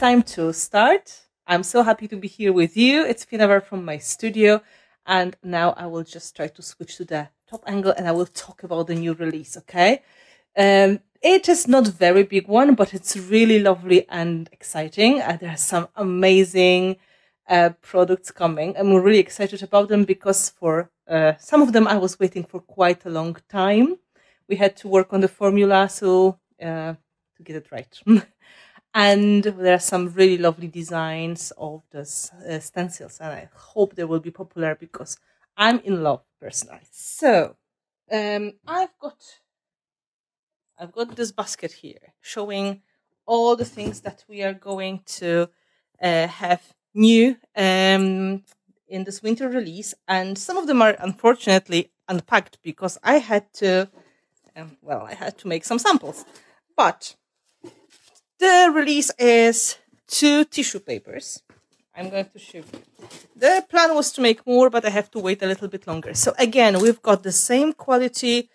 it's time to start. I'm so happy to be here with you. It's Finnabair from my studio. And now I will just try to switch to the top angle and I will talk about the new release, okay? It is not very big one, but it's really lovely and exciting. There are some amazing products coming. I'm really excited about them because for some of them I was waiting for quite a long time. We had to work on the formula, so to get it right. And there are some really lovely designs of the stencils, and I hope they will be popular because I'm in love personally. So I've got this basket here showing all the things that we are going to have new in this winter release, and some of them are unfortunately unpacked because I had to make some samples. But the release is 2 tissue papers. I'm going to show you. The plan was to make more, but I have to wait a little bit longer. So again, we've got the same quality,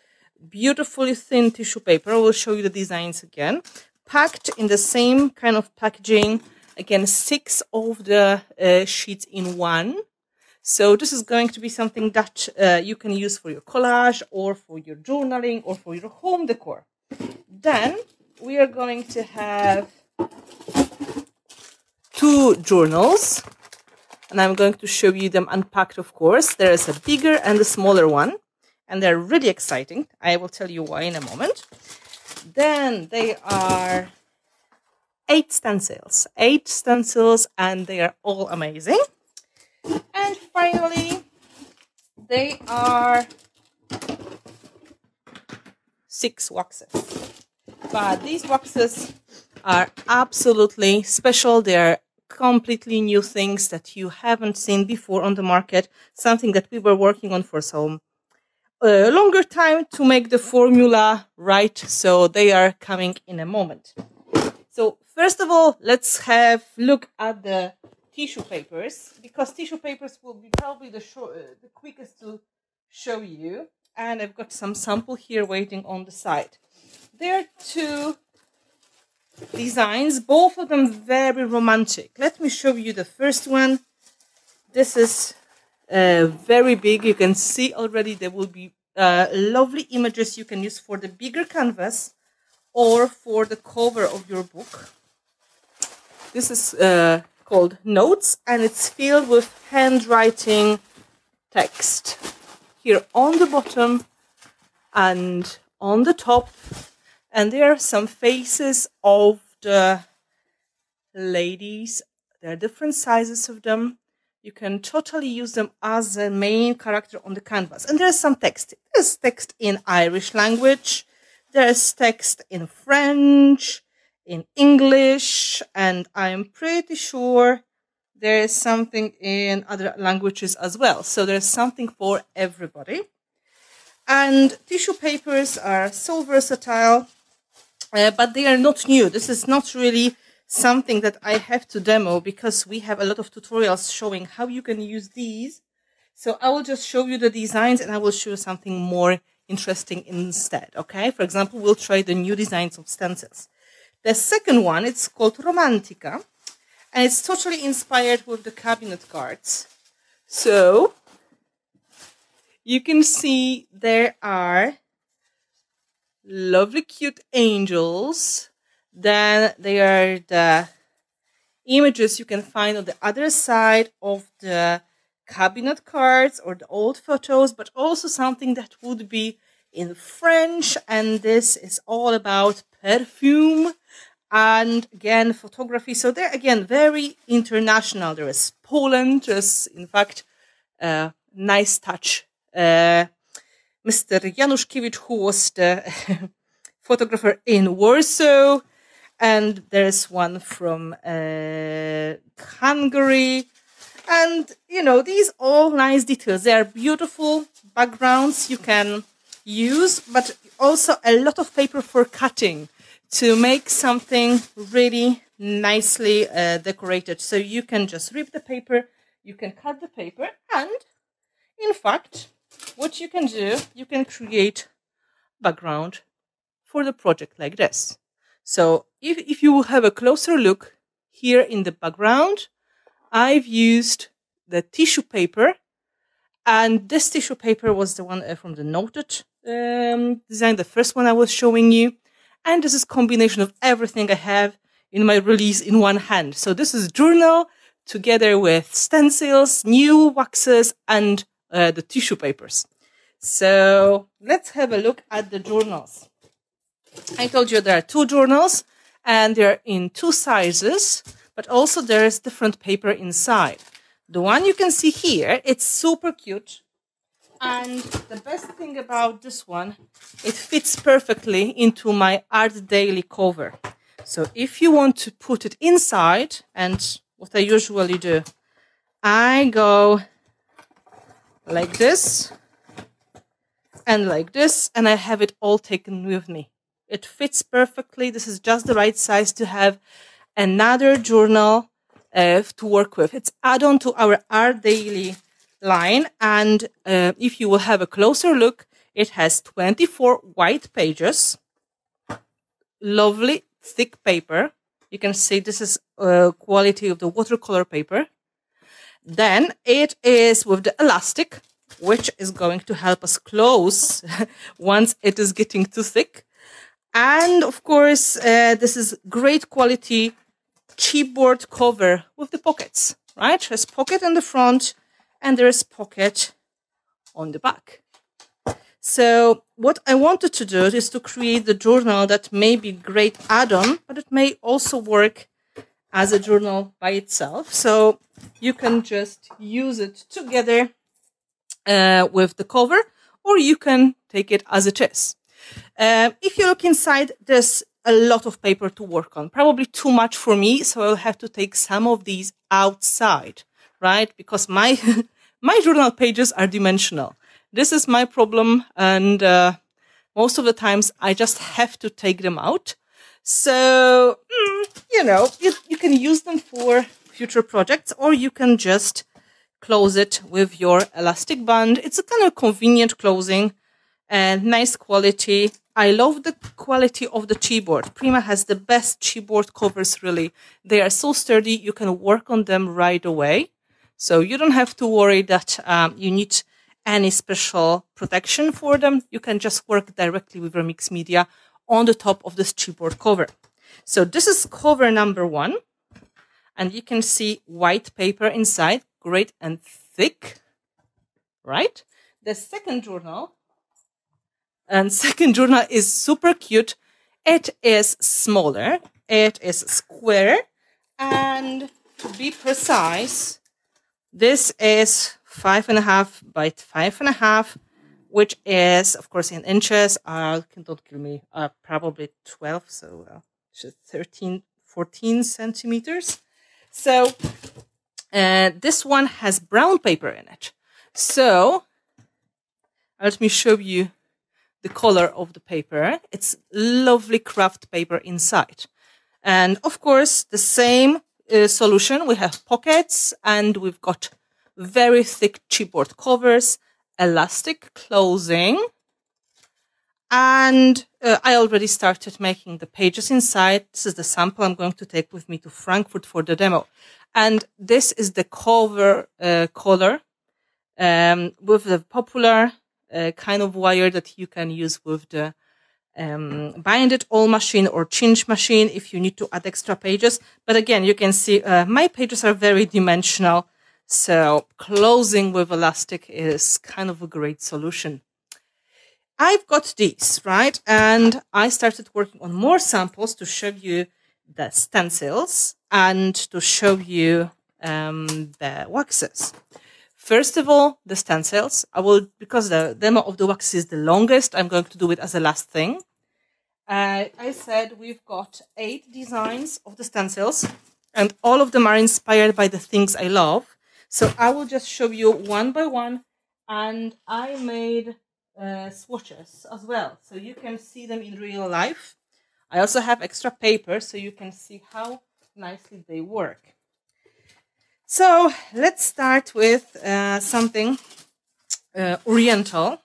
beautifully thin tissue paper. I will show you the designs again. Packed in the same kind of packaging. Again, 6 of the sheets in one. So this is going to be something that you can use for your collage or for your journaling or for your home decor. Then we are going to have 2 journals, and I'm going to show you them unpacked, of course. There is a bigger and a smaller one, and they're really exciting. I will tell you why in a moment. Then they are 8 stencils, and they are all amazing. And finally, they are 6 waxes. But these boxes are absolutely special. They are completely new things that you haven't seen before on the market. Something that we were working on for some longer time to make the formula right. So they are coming in a moment. So first of all, let's have a look at the tissue papers, because tissue papers will be probably the quickest to show you. And I've got some sample here waiting on the side. There are 2 designs, both of them very romantic. Let me show you the first one. This is very big. You can see already there will be lovely images you can use for the bigger canvas or for the cover of your book. This is called Notes, and it's filled with handwriting text. Here on the bottom and on the top. And there are some faces of the ladies. There are different sizes of them. You can totally use them as the main character on the canvas. And there's some text. There's text in Irish language. There's text in French, in English. And I'm pretty sure there's something in other languages as well. So there's something for everybody. And tissue papers are so versatile. But they are not new. This is not really something that I have to demo because we have a lot of tutorials showing how you can use these. So I will just show you the designs and I will show you something more interesting instead, okay? For example, we'll try the new designs of stencils. The second one, it's called Romantica, and it's totally inspired with the cabinet cards. So you can see there are lovely cute angels. Then there are the images you can find on the other side of the cabinet cards or the old photos, but also something that would be in French, and this is all about perfume and again photography. So they're again very international. There is Poland, there's in fact a nice touch. Mr. Januszkiewicz, who was the photographer in Warsaw, and there's one from Hungary, and you know, these all nice details. They are beautiful backgrounds you can use, but also a lot of paper for cutting to make something really nicely decorated. So you can just rip the paper, you can cut the paper, and in fact, what you can do, you can create background for the project like this. So if you have a closer look, here in the background, I've used the tissue paper, and this tissue paper was the one from the noted design, the first one I was showing you. And this is combination of everything I have in my release in one hand. So this is journal together with stencils, new waxes, and the tissue papers. So let's have a look at the journals. I told you there are two journals, and they're in two sizes, but also there is different paper inside. The one you can see here, it's super cute. And the best thing about this one, it fits perfectly into my Art Daily cover. So if you want to put it inside, and what I usually do, I go like this and like this, and I have it all taken with me. It fits perfectly. This is just the right size to have another journal to work with. It's add-on to our Art Daily line, and if you will have a closer look, it has 24 white pages, lovely thick paper. You can see this is quality of the watercolor paper. Then it is with the elastic, which is going to help us close once it is getting too thick. And of course, this is great quality chipboard cover with the pockets, right? There's pocket in the front, and there is pocket on the back. So what I wanted to do is to create the journal that may be great add-on, but it may also work as a journal by itself. So you can just use it together with the cover, or you can take it as it is. If you look inside, there's a lot of paper to work on, probably too much for me, so I'll have to take some of these outside, right? Because my my journal pages are dimensional. This is my problem, and most of the times I just have to take them out. So, you know, you can use them for future projects, or you can just close it with your elastic band. It's a kind of convenient closing and nice quality. I love the quality of the chipboard. Prima has the best chipboard covers, really. They are so sturdy, you can work on them right away. So you don't have to worry that you need any special protection for them. You can just work directly with your mixed media on the top of this chipboard cover. So this is cover number one, and you can see white paper inside, great and thick, right? The second journal, and second journal is super cute. It is smaller, it is square, and to be precise, this is 5.5 by 5.5, which is, of course, in inches. Don't kill me, probably 12, so 13, 14 centimeters. So this one has brown paper in it. So let me show you the color of the paper. It's lovely craft paper inside. And of course, the same solution. We have pockets, and we've got very thick chipboard covers, elastic closing, and I already started making the pages inside. This is the sample I'm going to take with me to Frankfurt for the demo. And this is the cover color with the popular kind of wire that you can use with the Bind It All machine or Cinch machine if you need to add extra pages. But again, you can see my pages are very dimensional. So closing with elastic is kind of a great solution. I've got these, right? And I started working on more samples to show you the stencils and to show you the waxes. First of all, the stencils. I will, because the demo of the wax is the longest, I'm going to do it as the last thing. I said we've got 8 designs of the stencils, and all of them are inspired by the things I love. So I will just show you one by one, and I made swatches as well, so you can see them in real life. I also have extra paper, so you can see how nicely they work. So let's start with something oriental.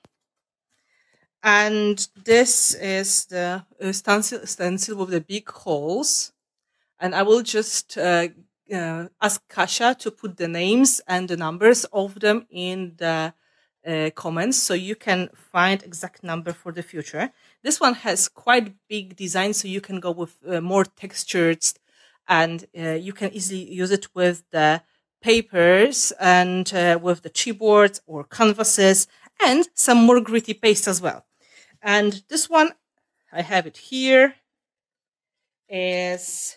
And this is the stencil with the big holes. And I will just ask Kasia to put the names and the numbers of them in the comments, so you can find exact number for the future. This one has quite big design, so you can go with more textures, and you can easily use it with the papers and with the chipboards or canvases and some more gritty paste as well. And this one, I have it here, is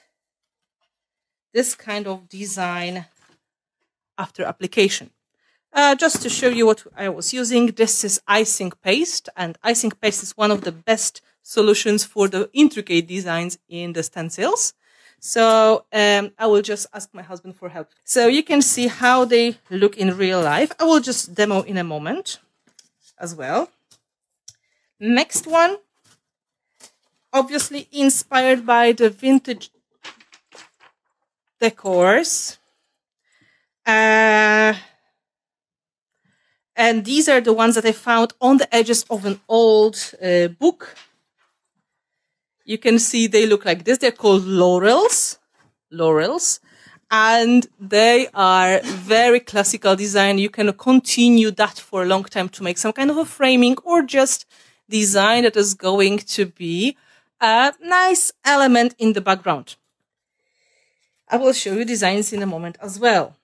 this kind of design after application. Just to show you what I was using, this is icing paste, and icing paste is one of the best solutions for the intricate designs in the stencils. So I will just ask my husband for help. So you can see how they look in real life. I will just demo in a moment as well. Next one, obviously inspired by the vintage decors. And these are the ones that I found on the edges of an old book. You can see they look like this. They're called laurels. And they are very classical design. You can continue that for a long time to make some kind of a framing or just design that is going to be a nice element in the background. I will show you designs in a moment as well.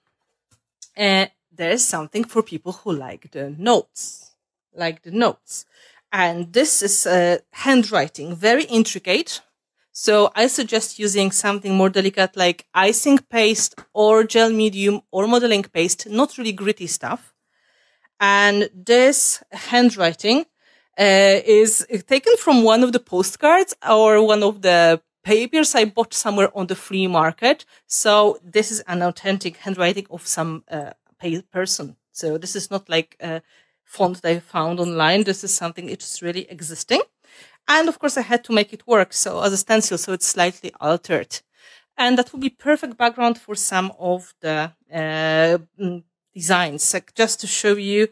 There's something for people who like the notes, And this is handwriting, very intricate. So I suggest using something more delicate like icing paste or gel medium or modeling paste, not really gritty stuff. And this handwriting is taken from one of the postcards or one of the papers I bought somewhere on the flea market. So this is an authentic handwriting of some person. So this is not like font that I found online. This is something it's really existing. And of course I had to make it work. So as a stencil, so it's slightly altered. And that would be perfect background for some of the designs. Like just to show you,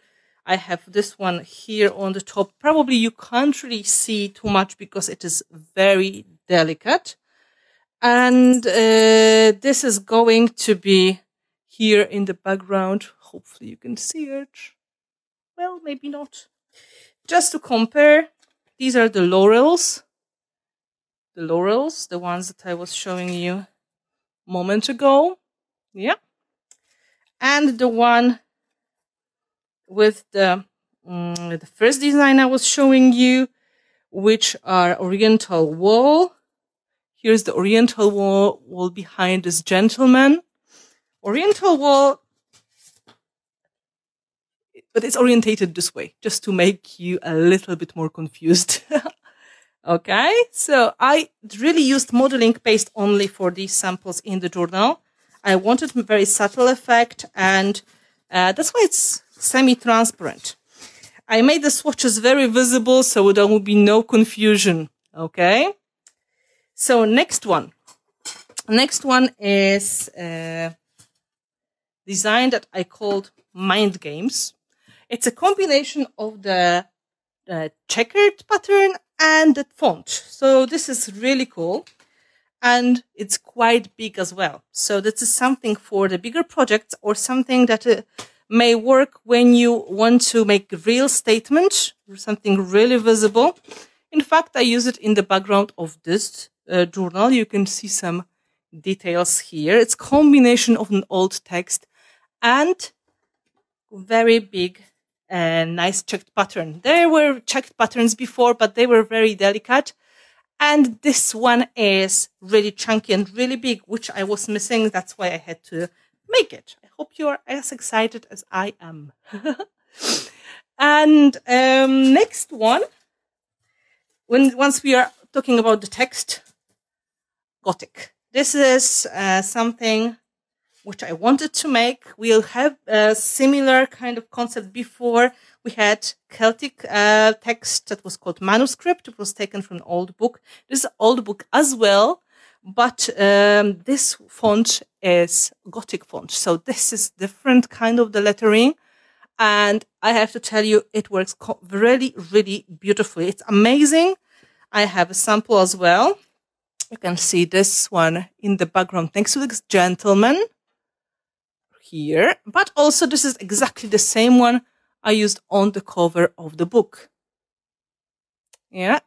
I have this one here on the top. Probably you can't really see too much because it is very delicate. And this is going to be here in the background. Hopefully you can see it. Well, maybe not. Just to compare, these are the laurels. The ones that I was showing you a moment ago. Yeah. And the one with the first design I was showing you, which are oriental wall. Here's the oriental wall behind this gentleman. Oriental wall, but it's orientated this way, just to make you a little bit more confused. Okay, so I really used modeling paste only for these samples in the journal. I wanted a very subtle effect, and that's why it's semi-transparent. I made the swatches very visible, so there will be no confusion. Okay, so next one. Next one is a design that I called Mind Games. It's a combination of the checkered pattern and the font. So this is really cool. And it's quite big as well. So this is something for the bigger projects or something that may work when you want to make a real statement or something really visible. In fact, I use it in the background of this journal. You can see some details here. It's a combination of an old text and very big and nice checked pattern. There were checked patterns before, but they were very delicate. And this one is really chunky and really big, which I was missing. That's why I had to make it. I hope you are as excited as I am. And next one, once we are talking about the text, Gothic. This is something which I wanted to make. We'll have a similar kind of concept before. We had Celtic text that was called manuscript. It was taken from an old book. This is an old book as well, but this font is Gothic font. So this is different kind of the lettering. And I have to tell you, it works really, really beautifully. It's amazing. I have a sample as well. You can see this one in the background next to this gentleman here, but also this is exactly the same one I used on the cover of the book. Yeah,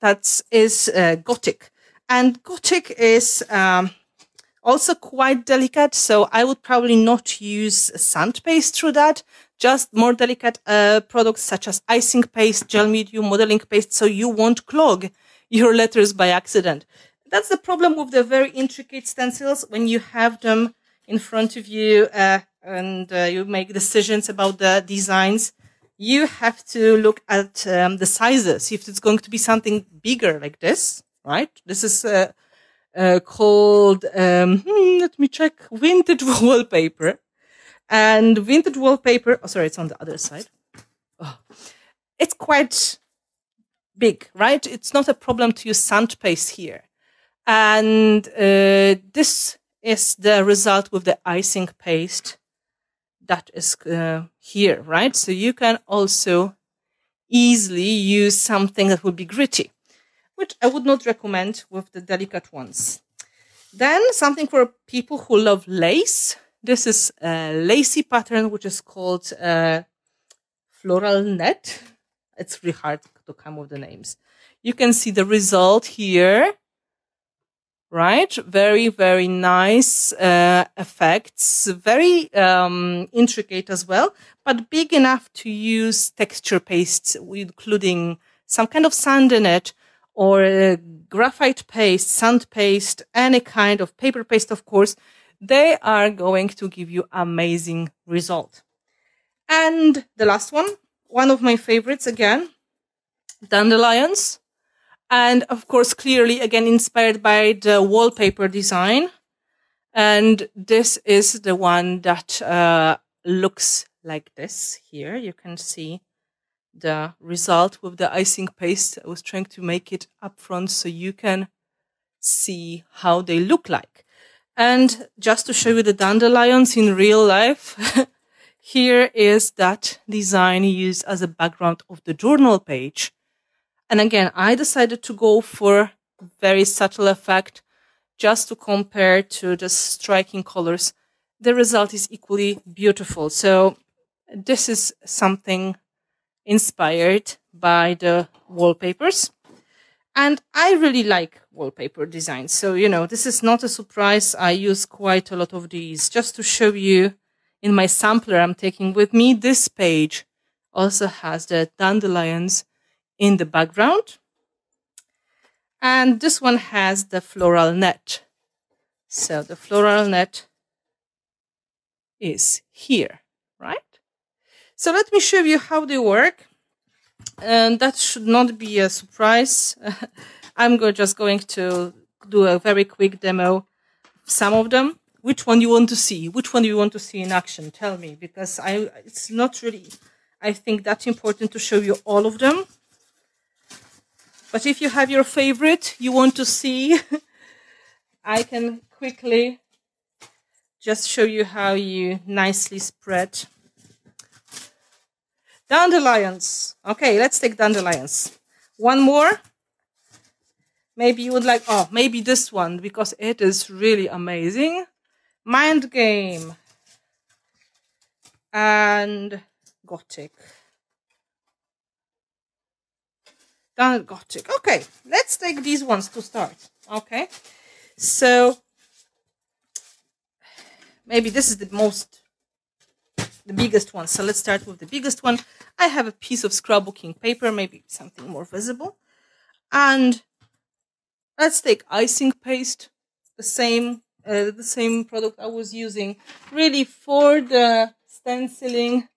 that is Gothic. And Gothic is also quite delicate, so I would probably not use sand paste through that, just more delicate products such as icing paste, gel medium, modeling paste, so you won't clog your letters by accident. That's the problem with the very intricate stencils when you have them in front of you and you make decisions about the designs. You have to look at the sizes, if it's going to be something bigger like this, right? This is called, let me check, vintage wallpaper. And vintage wallpaper, oh, sorry, it's on the other side. Oh, it's quite big, right? It's not a problem to use sand paste here. And this is the result with the icing paste that is here, right? So you can also easily use something that would be gritty, which I would not recommend with the delicate ones. Then something for people who love lace. This is a lacy pattern, which is called floral net. It's really hard to come with the names. You can see the result here, right? Very, very nice effects, very intricate as well, but big enough to use texture pastes, including some kind of sand in it, or graphite paste, sand paste, any kind of paper paste, of course. They are going to give you amazing result. And the last one, one of my favorites again, dandelions. And of course, clearly again, inspired by the wallpaper design. And this is the one that looks like this here. You can see the result with the icing paste. I was trying to make it up front so you can see how they look like. And just to show you the dandelions in real life, here is that design used as a background of the journal page. And again, I decided to go for very subtle effect just to compare to the striking colors. The result is equally beautiful. So this is something inspired by the wallpapers. And I really like wallpaper design. So, you know, this is not a surprise. I use quite a lot of these. Just to show you in my sampler I'm taking with me, this page also has the dandelions in the background. And this one has the floral net. So the floral net is here, right? So let me show you how they work. And that should not be a surprise. I'm just going to do a very quick demo of some of them. Which one you want to see? Which one do you want to see in action? Tell me, because it's not really, I think, that important to show you all of them. But if you have your favorite you want to see, I can quickly just show you how you nicely spread. Dandelions. Okay, let's take dandelions. One more. Maybe you would like, oh, maybe this one, because it is really amazing. Mind Game. And Gothic. Gothic. Okay, let's take these ones to start. Okay, so maybe this is the biggest one. So let's start with the biggest one. I have a piece of scrapbooking paper, maybe something more visible. And let's take icing paste, the same product I was using really for the stenciling.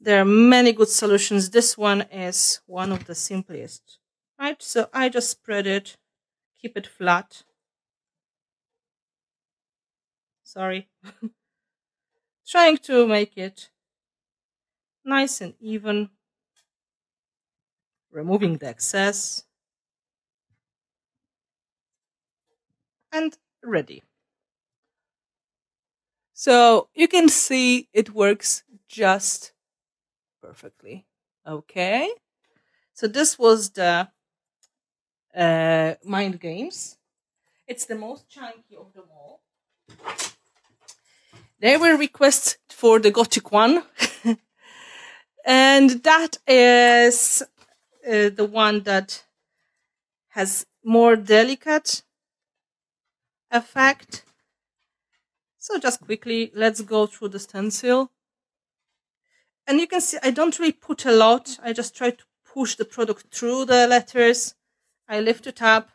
There are many good solutions. This one is one of the simplest, right? So I just spread it, keep it flat. Sorry. Trying to make it nice and even. Removing the excess. And ready. So you can see it works just perfectly. Okay, so this was the Mind Games. It's the most chunky of them all. There were requests for the Gothic one. And that is the one that has more delicate effect. So just quickly, let's go through the stencil. And you can see I don't really put a lot. I just try to push the product through the letters. I lift it up.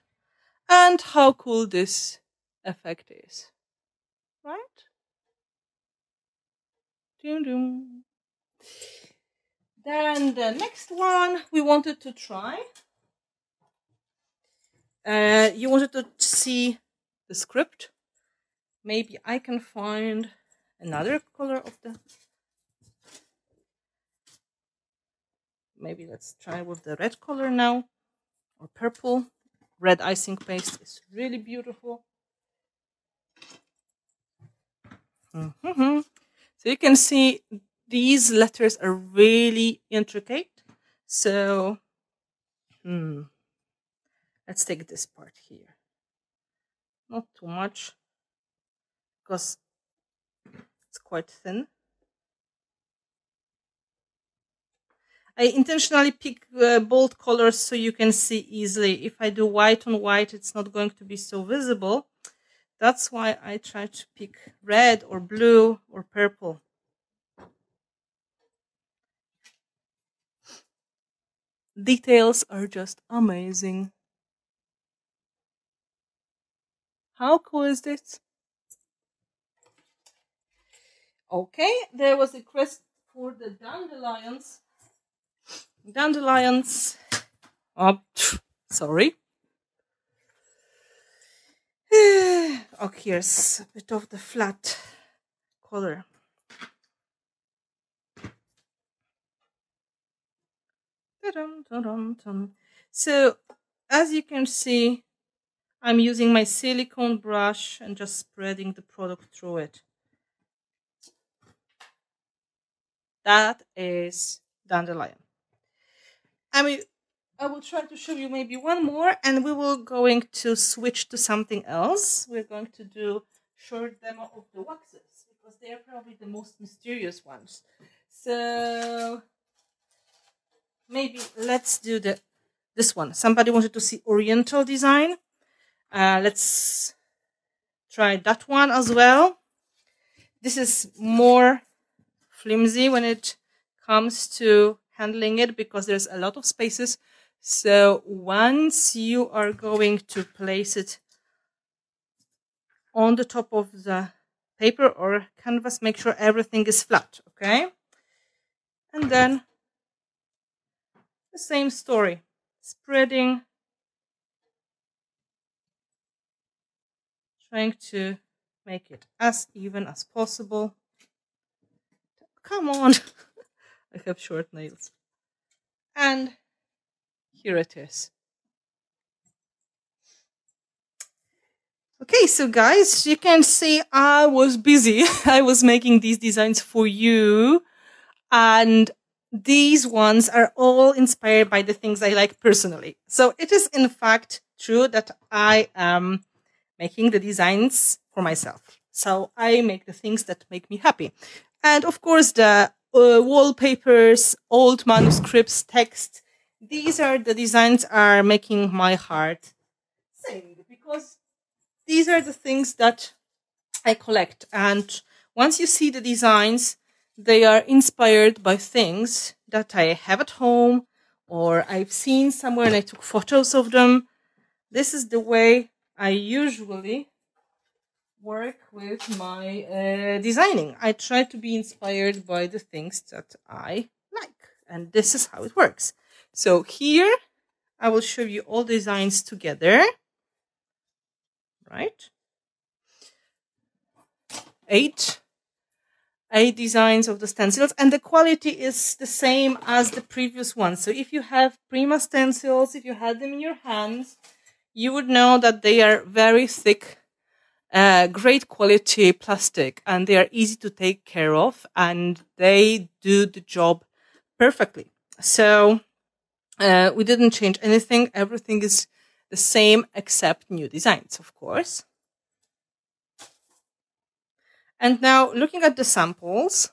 And how cool this effect is. Right? Dum dum. Then the next one we wanted to try. You wanted to see the script. Maybe I can find another color of the... Maybe let's try with the red color now, or purple. Red icing paste is really beautiful. Mm-hmm. So you can see these letters are really intricate. So let's take this part here. Not too much, because it's quite thin. I intentionally pick bold colors so you can see easily. If I do white on white, it's not going to be so visible. That's why I try to pick red or blue or purple. Details are just amazing. How cool is this? Okay, there was a request for the dandelions. Dandelions. Oh, sorry. Oh, here's a bit of the flat color. So, as you can see, I'm using my silicone brush and just spreading the product through it. That is dandelion. I mean, I will try to show you maybe one more, and we will going to switch to something else. We're going to do short demo of the waxes, because they are probably the most mysterious ones. So maybe let's do this one. Somebody wanted to see Oriental design. Let's try that one as well. This is more flimsy when it comes to handling it, because there's a lot of spaces. So once you are going to place it on the top of the paper or canvas, make sure everything is flat, okay? And then the same story, spreading, trying to make it as even as possible. Come on. I have short nails. And here it is. Okay, so guys, you can see I was busy. I was making these designs for you. And these ones are all inspired by the things I like personally. So it is in fact true that I am making the designs for myself. So I make the things that make me happy. And of course, the wallpapers, old manuscripts, text. These are the designs are making my heart sing, because these are the things that I collect. And once you see the designs, they are inspired by things that I have at home or I've seen somewhere and I took photos of them. This is the way I usually work with my designing. I try to be inspired by the things that I like, and this is how it works. So here I will show you all designs together, right? Eight designs of the stencils, and the quality is the same as the previous one. So if you have Prima stencils, if you had them in your hands, you would know that they are very thick, great quality plastic, and they are easy to take care of, and they do the job perfectly. So we didn't change anything. Everything is The same except new designs, of course. And now looking at the samples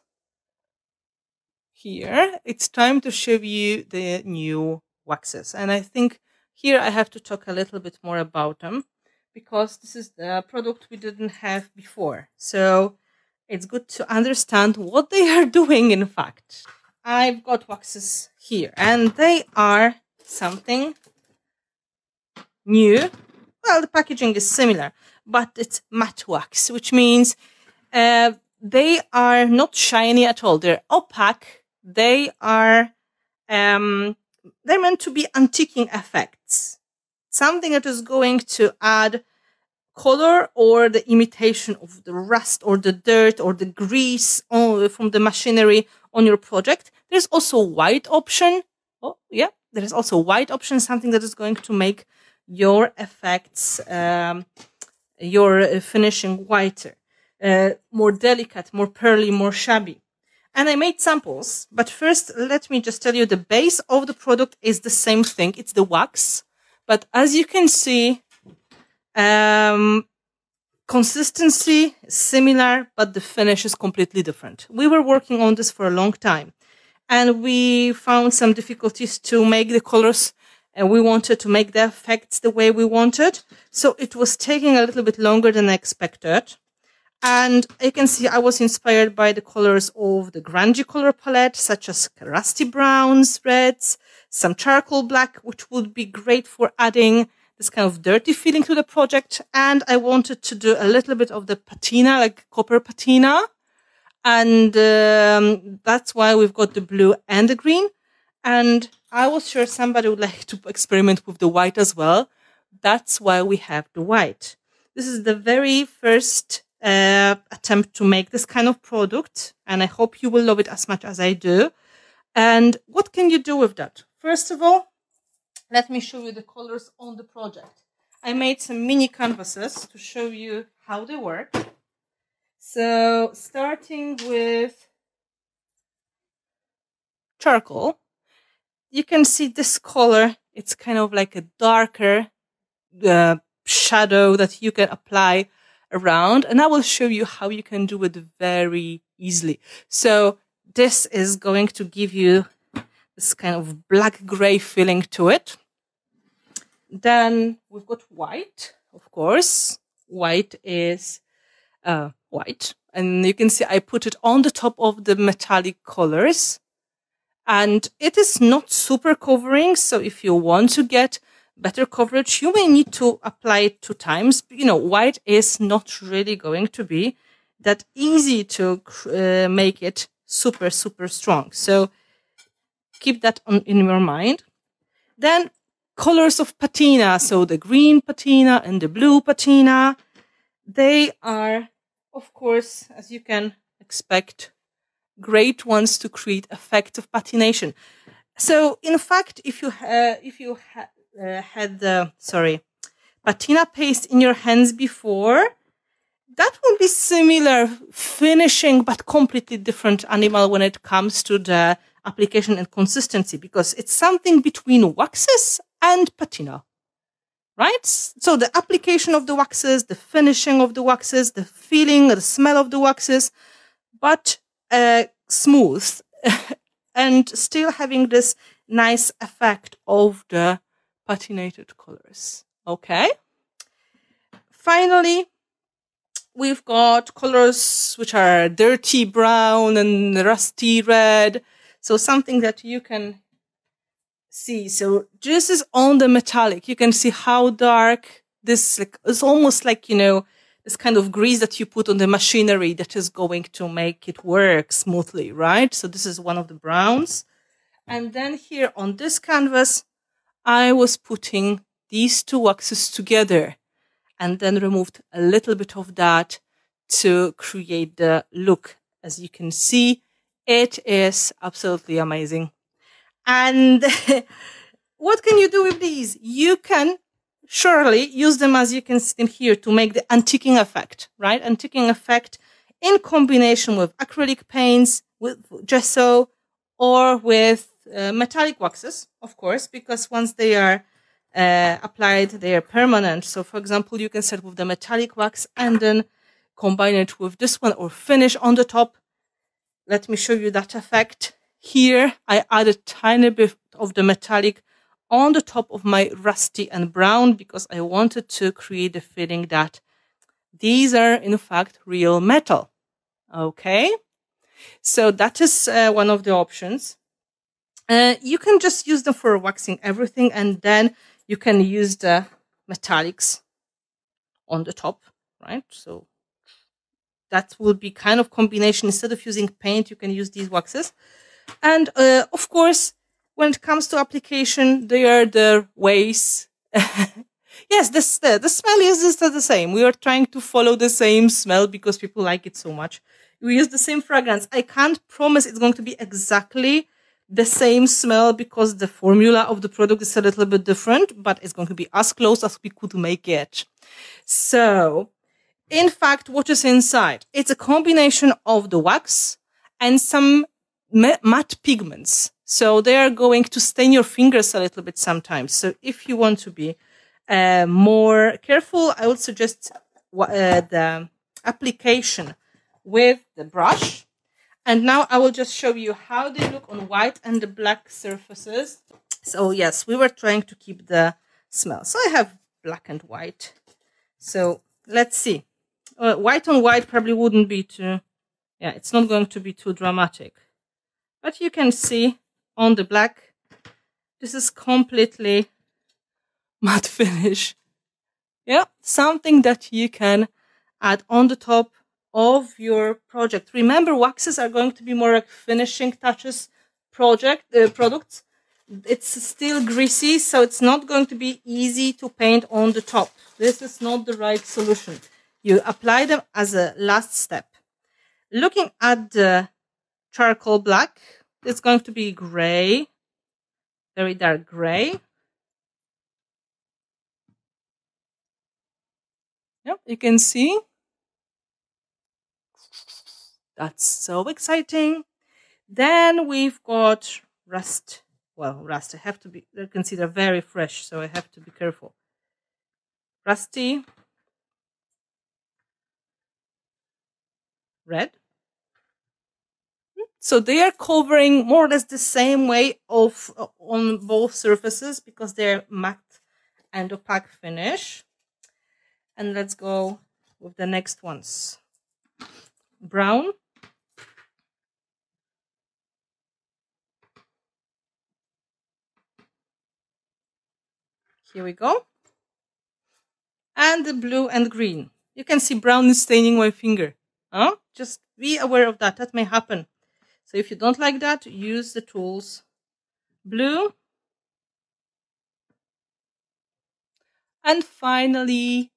here, it's time to show you the new waxes. And I think here I have to talk a little bit more about them, because this is the product we didn't have before. So it's good to understand what they are doing, in fact. I've got waxes here, and they are something new. Well, the packaging is similar, but it's matte wax, which means they are not shiny at all. They're opaque. They are they're meant to be antiquing effects, something that is going to add color or the imitation of the rust or the dirt or the grease from the machinery on your project. There's also a white option. Oh yeah, there is also a white option, something that is going to make your effects, your finishing whiter, more delicate, more pearly, more shabby. And I made samples, but first let me just tell you the base of the product is the same thing. It's the wax, but as you can see, consistency is similar, but the finish is completely different. We were working on this for a long time, and we found some difficulties to make the colors, and we wanted to make the effects the way we wanted. So it was taking a little bit longer than I expected. And you can see I was inspired by the colors of the grungy color palette, such as rusty browns, reds, some charcoal black, which would be great for adding this kind of dirty feeling to the project. And I wanted to do a little bit of the patina, like copper patina. And that's why we've got the blue and the green. And I was sure somebody would like to experiment with the white as well. That's why we have the white. This is the very first attempt to make this kind of product, and I hope you will love it as much as I do. And what can you do with that? First of all, let me show you the colors on the project. I made some mini canvases to show you how they work. So starting with charcoal, you can see this color. It's kind of like a darker shadow that you can apply around, and I will show you how you can do it very easily. So this is going to give you this kind of black gray feeling to it. Then we've got white, of course. White is white, and you can see I put it on the top of the metallic colors. And it is not super covering, so if you want to get better coverage, you may need to apply it 2 times. You know, white is not really going to be that easy to make it super, super strong. So keep that in your mind. Then colors of patina. So the green patina and the blue patina, they are, of course, as you can expect, great ones to create effective patination. So, in fact, if you had patina paste in your hands before, that would be similar finishing, but completely different animal when it comes to the application and consistency, because it's something between waxes and patina, right? So the application of the waxes, the finishing of the waxes, the feeling, the smell of the waxes, but smooth and still having this nice effect of the patinated colors. Okay. Finally, we've got colors which are dirty brown and rusty red. So something that you can see. So this is on the metallic. You can see how dark this, like, it's almost like, you know, this kind of grease that you put on the machinery that is going to make it work smoothly, right? So this is one of the browns. And then here on this canvas, I was putting these 2 waxes together and then removed a little bit of that to create the look. As you can see, it is absolutely amazing. And what can you do with these? You can surely use them, as you can see them here, to make the antiquing effect, right? Antiquing effect in combination with acrylic paints, with gesso, or with metallic waxes, of course, because once they are applied, they are permanent. So, for example, you can start with the metallic wax and then combine it with this one or finish on the top. Let me show you that effect. Here, I added a tiny bit of the metallic on the top of my rusty and brown because I wanted to create the feeling that these are, in fact, real metal. Okay? So that is one of the options. You can just use them for waxing everything and then you can use the metallics on the top, right? So that will be kind of combination. Instead of using paint, you can use these waxes. And of course, when it comes to application, they are the ways. Yes, the smell is just the same. We are trying to follow the same smell because people like it so much. We use the same fragrance. I can't promise it's going to be exactly the same smell because the formula of the product is a little bit different, but it's going to be as close as we could make it. So, in fact, what is inside? It's a combination of the wax and some matte pigments. So they are going to stain your fingers a little bit sometimes. So if you want to be more careful, I would suggest the application with the brush. And now I will just show you how they look on white and the black surfaces. So yes, we were trying to keep the smell. So I have black and white. So let's see. White on white probably wouldn't be too, yeah, it's not going to be too dramatic. But you can see on the black, this is completely matte finish. Yeah, something that you can add on the top of your project. Remember, waxes are going to be more like finishing touches products. It's still greasy, so it's not going to be easy to paint on the top. This is not the right solution. You apply them as a last step. Looking at the charcoal black, it's going to be gray, very dark gray. Yep, you can see. That's so exciting. Then we've got rust. Well, rust, I have to be, you can see they're very fresh, so I have to be careful. Rusty. Red. So they are covering more or less the same way of on both surfaces because they're matte and opaque finish. And let's go with the next ones. Brown. Here we go. And the blue and green. You can see brown is staining my finger. Huh? Just be aware of that. That may happen. So if you don't like that, use the tools. Blue. And finally,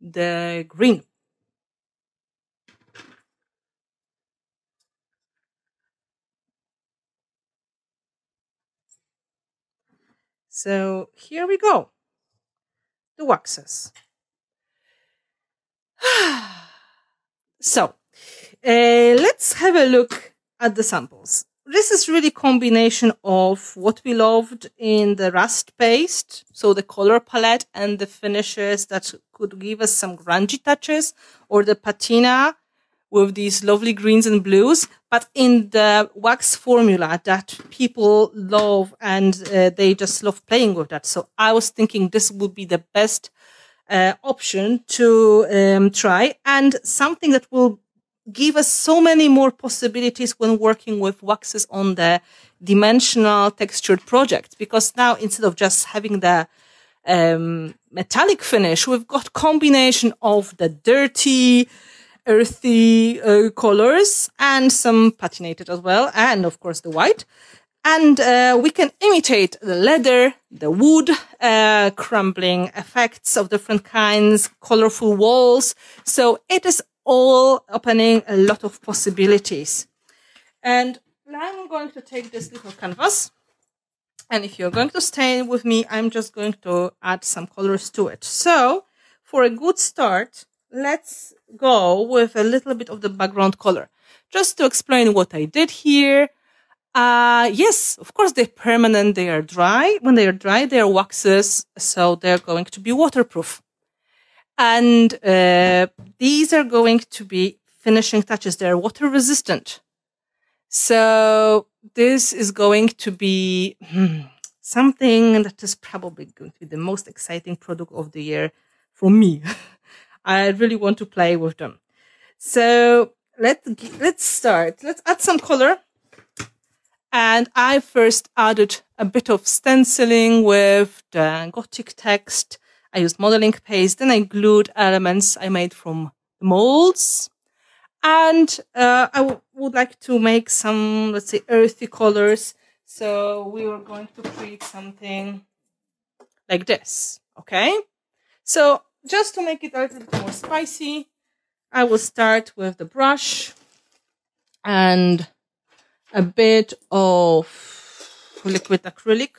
the green. So here we go. The waxes. So let's have a look at the samples. This is really combination of what we loved in the rust paste, so the color palette and the finishes that could give us some grungy touches, or the patina with these lovely greens and blues, but in the wax formula that people love and they just love playing with that. So I was thinking this would be the best option to try, and something that will give us so many more possibilities when working with waxes on the dimensional textured project, because now instead of just having the metallic finish, we've got combination of the dirty, earthy colors and some patinated as well, and of course the white. And we can imitate the leather, the wood, crumbling effects of different kinds, colorful walls. So it is all opening a lot of possibilities. And I'm going to take this little canvas, and if you're going to stay with me, I'm just going to add some colors to it. So for a good start, let's go with a little bit of the background color, just to explain what I did here. Yes, of course, they're permanent. They are dry. When they are dry, they are waxes, so they're going to be waterproof. And these are going to be finishing touches. They're water resistant. So this is going to be something that is probably going to be the most exciting product of the year for me. I really want to play with them. So let's start. Let's add some color. And I first added a bit of stenciling with the Gothic text. I used modeling paste. Then I glued elements I made from molds. And I would like to make some, let's say, earthy colors. So we were going to create something like this. Okay. So just to make it a little bit more spicy, I will start with the brush and a bit of liquid acrylic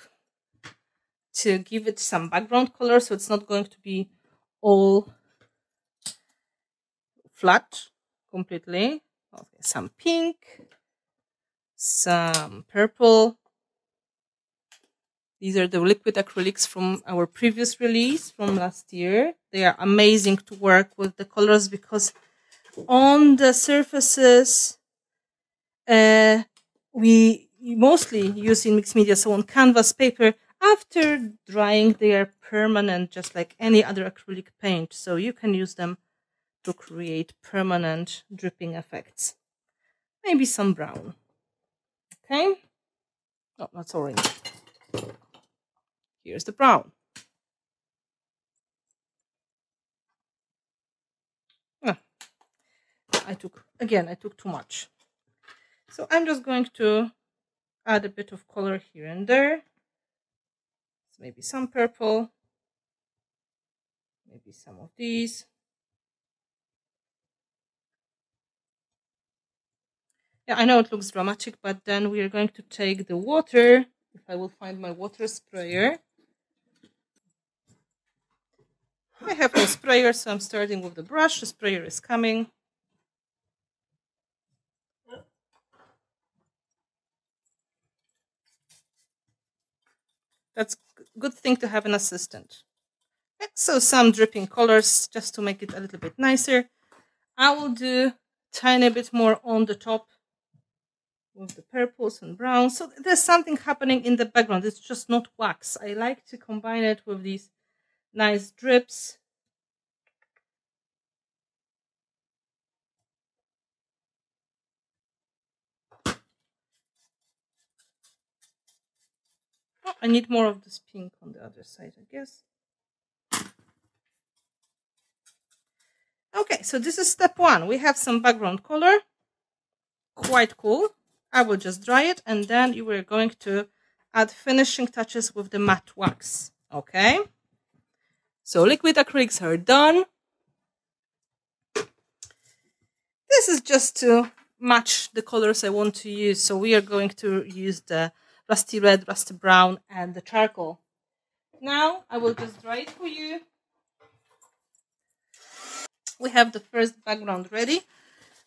to give it some background color, so it's not going to be all flat completely. Okay, some pink, some purple. These are the liquid acrylics from our previous release from last year. They are amazing to work with the colors because on the surfaces we mostly use in mixed media, so on canvas, paper, after drying, they are permanent, just like any other acrylic paint. So you can use them to create permanent dripping effects. Maybe some brown. Okay. Oh, that's orange. Here's the brown. I took too much. So I'm just going to add a bit of color here and there. So maybe some purple, maybe some of these. Yeah, I know it looks dramatic, but then we are going to take the water. If I will find my water sprayer. I have no sprayer, so I'm starting with the brush. The sprayer is coming. That's a good thing to have an assistant. So some dripping colors just to make it a little bit nicer. I will do a tiny bit more on the top with the purples and browns. So there's something happening in the background. It's just not wax. I like to combine it with these nice drips. I need more of this pink on the other side, I guess. Okay, so this is step one. We have some background color. Quite cool. I will just dry it, and then you are going to add finishing touches with the matte wax. Okay. So liquid acrylics are done. This is just to match the colors I want to use. So we are going to use the rusty red, rusty brown, and the charcoal. Now I will just dry it for you. We have the first background ready.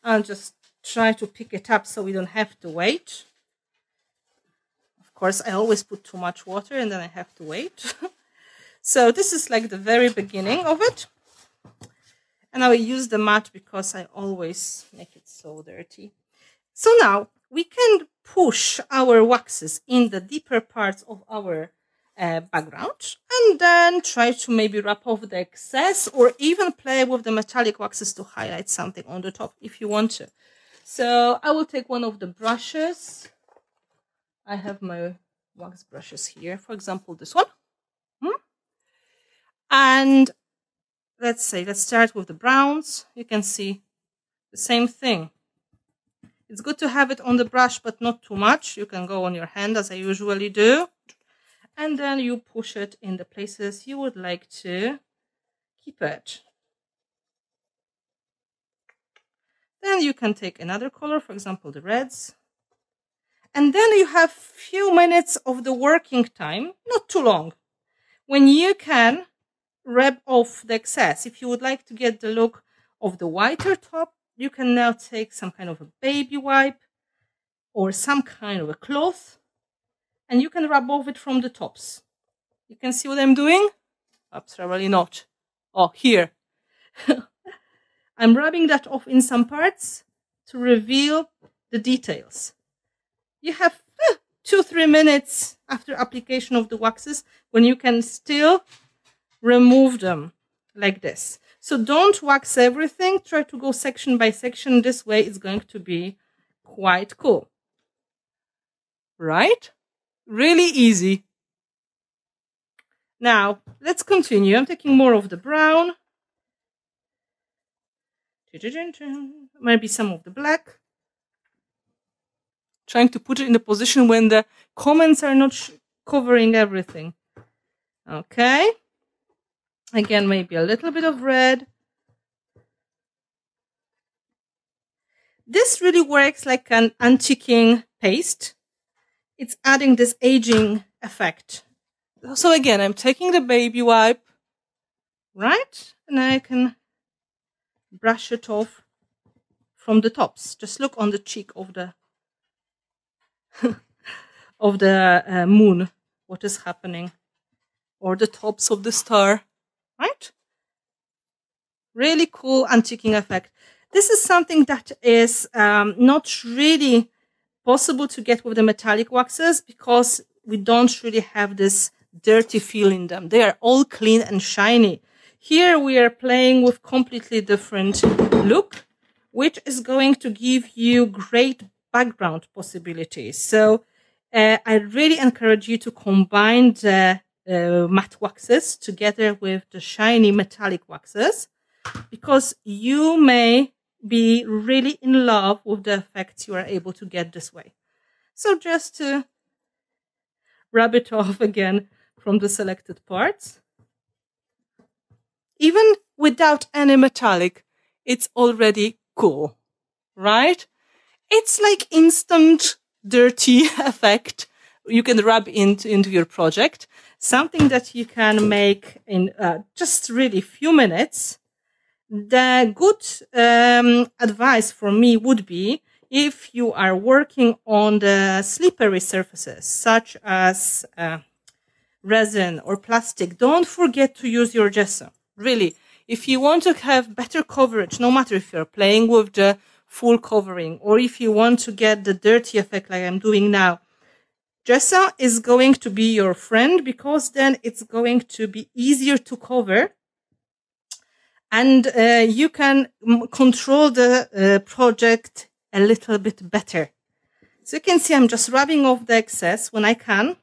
I'll just try to pick it up so we don't have to wait. Of course, I always put too much water and then I have to wait. So this is like the very beginning of it. And I will use the matte because I always make it so dirty. So now we can push our waxes in the deeper parts of our background and then try to maybe wrap off the excess or even play with the metallic waxes to highlight something on the top if you want to. So I will take one of the brushes. I have my wax brushes here, for example, this one. And let's start with the browns. You can see the same thing. It's good to have it on the brush, but not too much. You can go on your hand as I usually do. And then you push it in the places you would like to keep it. Then you can take another color, for example, the reds. And then you have few minutes of the working time, not too long, when you can wrap off the excess. If you would like to get the look of the whiter top, you can now take some kind of a baby wipe or some kind of a cloth, and you can rub off it from the tops. You can see what I'm doing? Absolutely not. Oh, here. I'm rubbing that off in some parts to reveal the details. You have 2-3 minutes after application of the waxes when you can still remove them like this. So don't wax everything. Try to go section by section. This way it's going to be quite cool. Right? Really easy. Now, let's continue. I'm taking more of the brown. Maybe some of the black. Trying to put it in the position when the comments are not covering everything. Okay. Again, maybe a little bit of red. This really works like an antiquing paste. It's adding this aging effect. So again, I'm taking the baby wipe, right? And I can brush it off from the tops. Just look on the cheek of the of the moon, what is happening, or the tops of the star, right? Really cool antiquing effect. This is something that is not really possible to get with the metallic waxes because we don't really have this dirty feel in them. They are all clean and shiny. Here we are playing with completely different look, which is going to give you great background possibilities. So I really encourage you to combine the matte waxes together with the shiny metallic waxes, because you may be really in love with the effects you are able to get this way. So just to rub it off again from the selected parts. Even without any metallic, it's already cool, right? It's like instant dirty effect you can rub into your project. Something that you can make in just really few minutes. The good advice for me would be if you are working on the slippery surfaces, such as resin or plastic, don't forget to use your gesso. Really, if you want to have better coverage, no matter if you're playing with the full covering or if you want to get the dirty effect like I'm doing now, gesso is going to be your friend, because then it's going to be easier to cover and you can control the project a little bit better. So you can see I'm just rubbing off the excess when I can.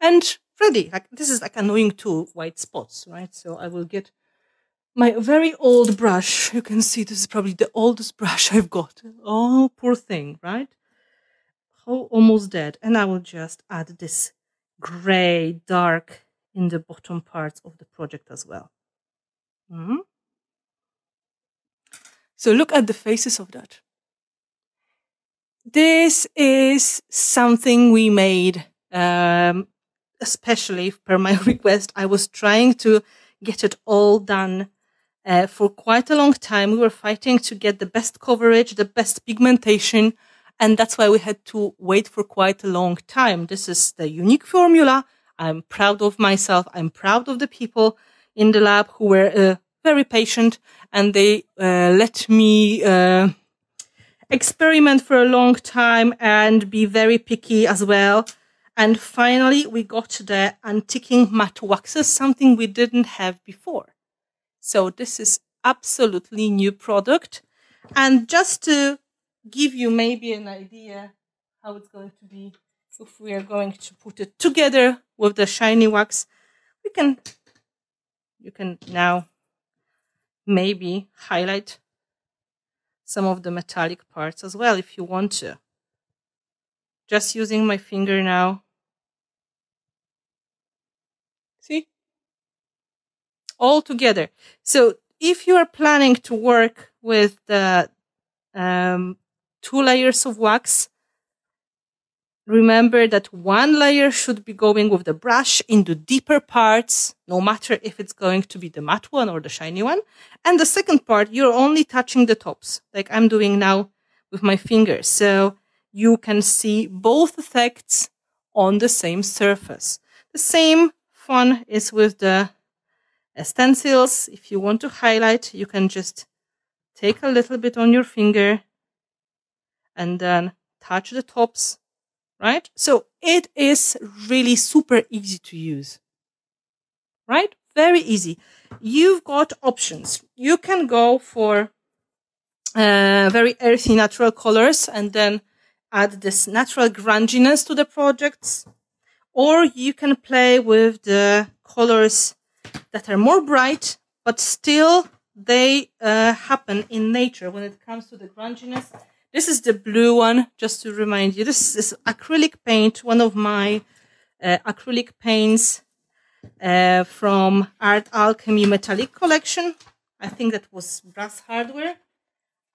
And ready. Like, this is like annoying two white spots, right? So I will get my very old brush. You can see this is probably the oldest brush I've got. Oh, poor thing, right? Oh, almost dead. And I will just add this gray dark in the bottom parts of the project as well. Mm-hmm. So look at the faces of that. This is something we made, especially per my request. I was trying to get it all done for quite a long time. We were fighting to get the best coverage, the best pigmentation, and that's why we had to wait for quite a long time. This is the unique formula. I'm proud of myself. I'm proud of the people in the lab who were very patient, and they let me experiment for a long time and be very picky as well. And finally, we got the antiquing matte waxes, something we didn't have before. So this is absolutely new product. And just to give you maybe an idea how it's going to be, if we are going to put it together with the shiny wax, we can, you can now maybe highlight some of the metallic parts as well if you want to. Just using my finger now. See? All together. So if you are planning to work with the 2 layers of wax, remember that 1 layer should be going with the brush into deeper parts, no matter if it's going to be the matte one or the shiny one. And the second part, you're only touching the tops, like I'm doing now with my finger. So you can see both effects on the same surface. The same fun is with the stencils. If you want to highlight, you can just take a little bit on your finger and then touch the tops, right? So it is really super easy to use, right? Very easy. You've got options. You can go for very earthy natural colors and then add this natural grunginess to the projects. Or you can play with the colors that are more bright, but still they happen in nature when it comes to the grunginess. This is the blue one, just to remind you. This is acrylic paint, one of my acrylic paints from Art Alchemy Metallic Collection. I think that was Brass Hardware.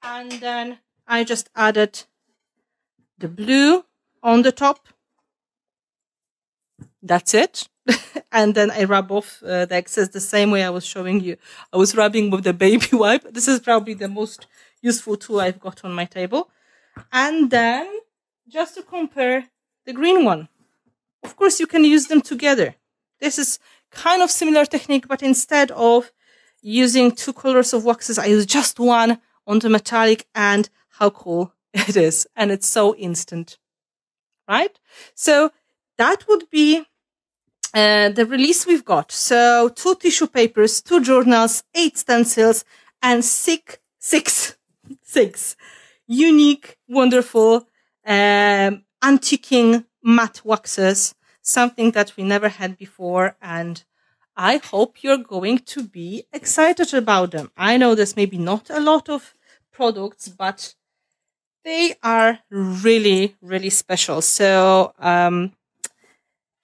And then I just added the blue on the top. That's it. And then I rub off the excess the same way I was showing you. I was rubbing with the baby wipe. This is probably the most useful tool I've got on my table. And then just to compare the green one. Of course, you can use them together. This is kind of similar technique, but instead of using two colors of waxes, I use just one on the metallic, and how cool it is. And it's so instant, right? So that would be the release we've got. So 2 tissue papers, 2 journals, 8 stencils, and six unique, wonderful, antiquing matte waxes, something that we never had before. And I hope you're going to be excited about them. I know there's maybe not a lot of products, but they are really, really special. So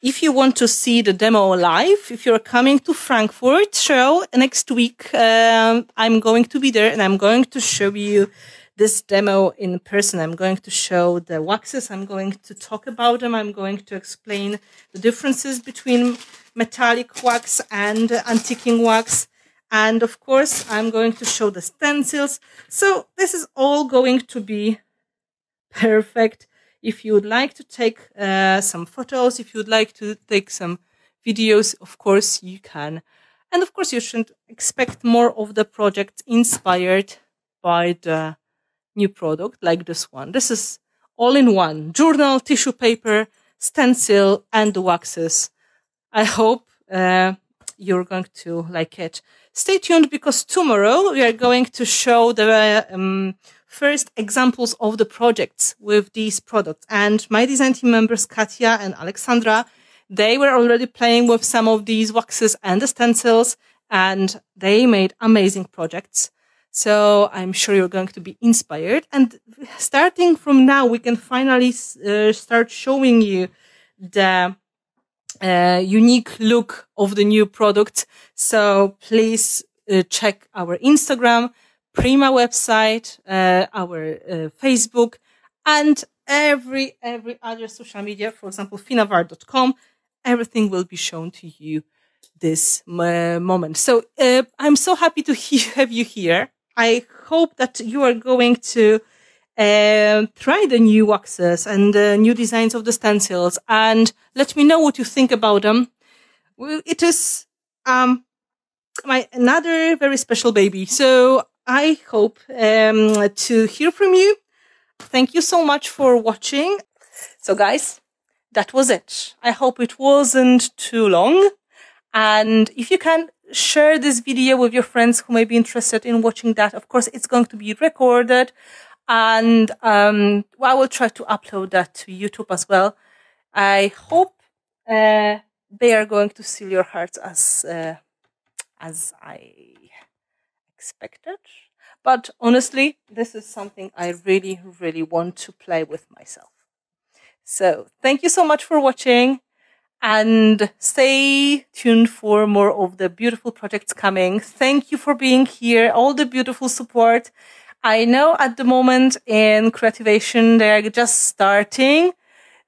if you want to see the demo live, if you're coming to Frankfurt show next week, I'm going to be there and I'm going to show you this demo in person. I'm going to show the waxes. I'm going to talk about them. I'm going to explain the differences between metallic wax and antiquing wax. And of course, I'm going to show the stencils. So this is all going to be perfect. If you would like to take some photos, if you would like to take some videos, of course you can. And of course you should expect more of the projects inspired by the new product like this one. This is all in one. Journal, tissue paper, stencil, and the waxes. I hope you're going to like it. Stay tuned, because tomorrow we are going to show the first examples of the projects with these products. And my design team members, Katia and Alexandra, they were already playing with some of these waxes and the stencils, and they made amazing projects. So I'm sure you're going to be inspired. And starting from now, we can finally start showing you the unique look of the new product. So please check our Instagram, Prima website, our Facebook, and every other social media, for example, Finnabair.com. Everything will be shown to you this moment. So I'm so happy to have you here. I hope that you are going to try the new waxes and the new designs of the stencils, and let me know what you think about them. Well, it is another very special baby. So I hope to hear from you. Thank you so much for watching. So guys, that was it. I hope it wasn't too long. And if you can, share this video with your friends who may be interested in watching that. Of course, it's going to be recorded. And I will try to upload that to YouTube as well. I hope they are going to seal your hearts as I expected. But honestly, this is something I really, really want to play with myself. So thank you so much for watching, and stay tuned for more of the beautiful projects coming. Thank you for being here, all the beautiful support. I know at the moment in Creativation, they're just starting.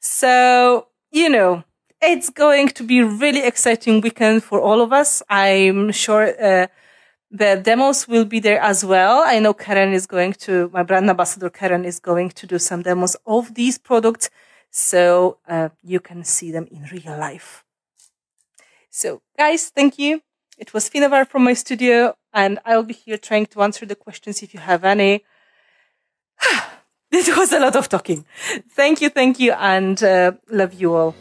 So, you know, it's going to be really exciting weekend for all of us. I'm sure The demos will be there as well. I know Karen is going to, my brand ambassador Karen is going to do some demos of these products. So you can see them in real life. So guys, thank you. It was Finnabair from my studio, and I'll be here trying to answer the questions if you have any. This was a lot of talking. Thank you, and love you all.